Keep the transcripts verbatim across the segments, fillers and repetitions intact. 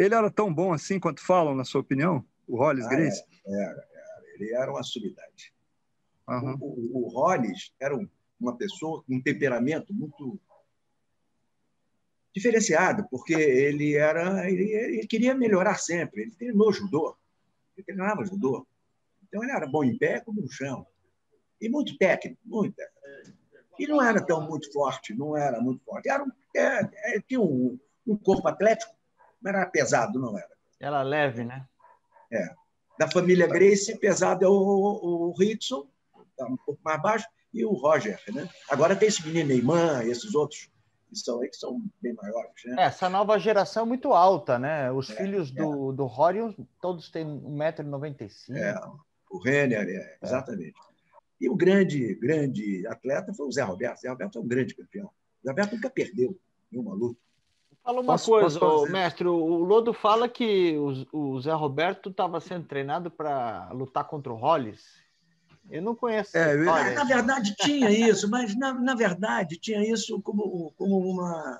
Ele era tão bom assim quanto falam, na sua opinião? O Rolls Gracie? Ah, era, era, ele era uma sumidade. Uhum. O, o, o Hollis era uma pessoa com um temperamento muito diferenciado, porque ele era, ele, ele queria melhorar sempre. Ele treinou judô, ele treinava judô. Então ele era bom em pé como no chão. E muito técnico, muito técnico. E não era tão muito forte, não era muito forte. Era um, é, é, tinha um, um corpo atlético, mas era pesado, não era. Era leve, né? É. Da família Gracie, pesado é o, o, o Hickson, tá um pouco mais baixo, e o Roger, né? Agora tem esse menino Neymar e esses outros que são, que são bem maiores, né? Essa nova geração é muito alta, né? Os é, filhos é. do, do Rory, todos têm um metro e noventa e cinco. É, o Renner, é, exatamente. É. E o grande, grande atleta foi o Zé Roberto. O Zé Roberto é um grande campeão. O Zé Roberto nunca perdeu nenhuma luta. Fala uma posso, coisa, posso mestre. O Lodo fala que o, o Zé Roberto estava sendo treinado para lutar contra o Hollis. Eu não conheço. É, eu... Na, na verdade, tinha isso, mas na, na verdade tinha isso como, como uma...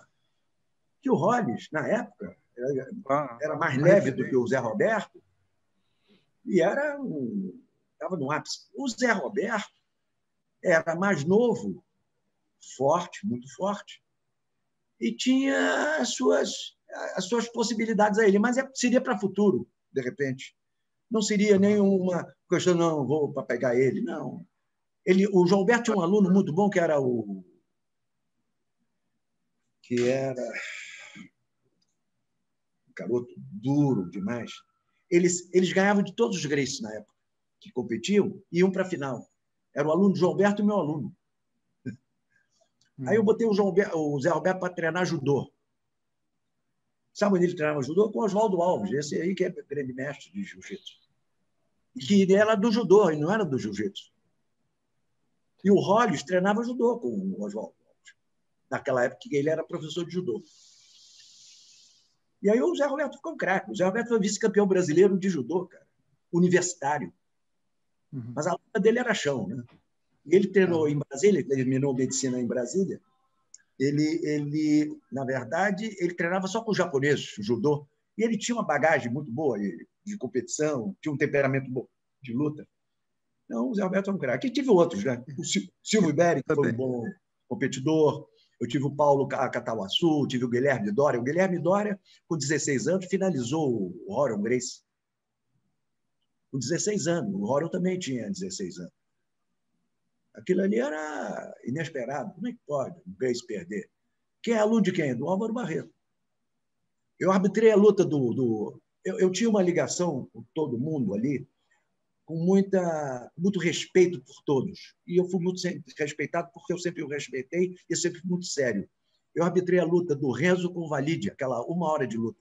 Que o Hollis, na época, era, era mais leve do que o Zé Roberto e era um... Estava no ápice. O Zé Roberto era mais novo, forte, muito forte, e tinha as suas, as suas possibilidades a ele, mas seria para o futuro, de repente. Não seria nenhuma questão, não, vou para pegar ele, não. Ele, o João Alberto tinha um aluno muito bom, que era o... que era... um garoto duro demais. Eles, eles ganhavam de todos os Gracies na época que competiam, iam para a final. Era o aluno do João Alberto e o meu aluno. Hum. Aí eu botei o, João, o Zé Roberto para treinar judô. Sabe onde ele treinava judô? Com o Oswaldo Alves, esse aí que é grande mestre de jiu-jitsu. Que era do judô, e não era do jiu-jitsu. E o Hollis treinava judô com o Oswaldo Alves. Naquela época que ele era professor de judô. E aí o Zé Roberto ficou um craque. O Zé Roberto foi vice-campeão brasileiro de judô, cara. Universitário. Uhum. Mas a luta dele era chão, né? Ele treinou em Brasília, ele terminou medicina em Brasília. Ele, ele, na verdade, ele treinava só com os japoneses, judô. E ele tinha uma bagagem muito boa de competição, tinha um temperamento bom de luta. Então, o Zé Roberto é um craque. E tive outros, né? O Silvio Iberi, que foi um bom competidor. Eu tive o Paulo Katawassu, tive o Guilherme Dória. O Guilherme Dória, com dezesseis anos, finalizou o Róron Grace. Com dezesseis anos. O Rory também tinha dezesseis anos. Aquilo ali era inesperado. Como é que pode o Gracie perder? Quem é aluno de quem? Do Álvaro Barreto. Eu arbitrei a luta do... do... Eu, eu tinha uma ligação com todo mundo ali, com muita, muito respeito por todos. E eu fui muito respeitado porque eu sempre o respeitei e sempre fui muito sério. Eu arbitrei a luta do Renzo com Valídia, aquela uma hora de luta.